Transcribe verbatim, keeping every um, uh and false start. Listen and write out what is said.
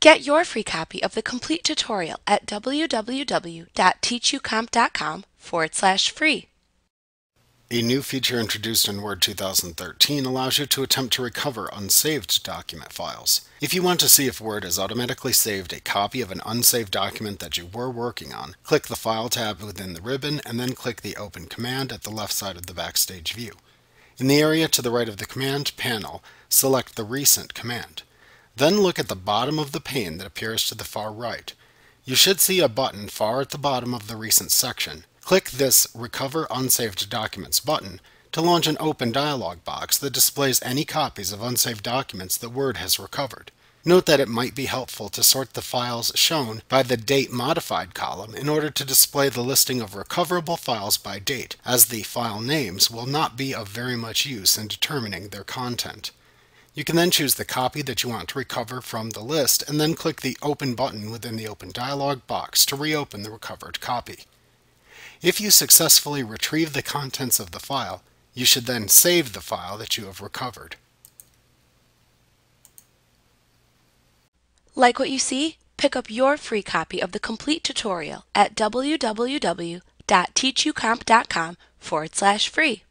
Get your free copy of the complete tutorial at www.teachucomp.com forward slash free. A new feature introduced in Word two thousand thirteen allows you to attempt to recover unsaved document files. If you want to see if Word has automatically saved a copy of an unsaved document that you were working on, click the File tab within the ribbon and then click the Open command at the left side of the Backstage view. In the area to the right of the command panel, select the Recent command. Then look at the bottom of the pane that appears to the far right. You should see a button far at the bottom of the Recent section. Click this Recover Unsaved Documents button to launch an open dialog box that displays any copies of unsaved documents that Word has recovered. Note that it might be helpful to sort the files shown by the Date Modified column in order to display the listing of recoverable files by date, as the file names will not be of very much use in determining their content. You can then choose the copy that you want to recover from the list and then click the Open button within the Open dialog box to reopen the recovered copy. If you successfully retrieve the contents of the file, you should then save the file that you have recovered. Like what you see? Pick up your free copy of the complete tutorial at www.teachucomp.com forward slash free.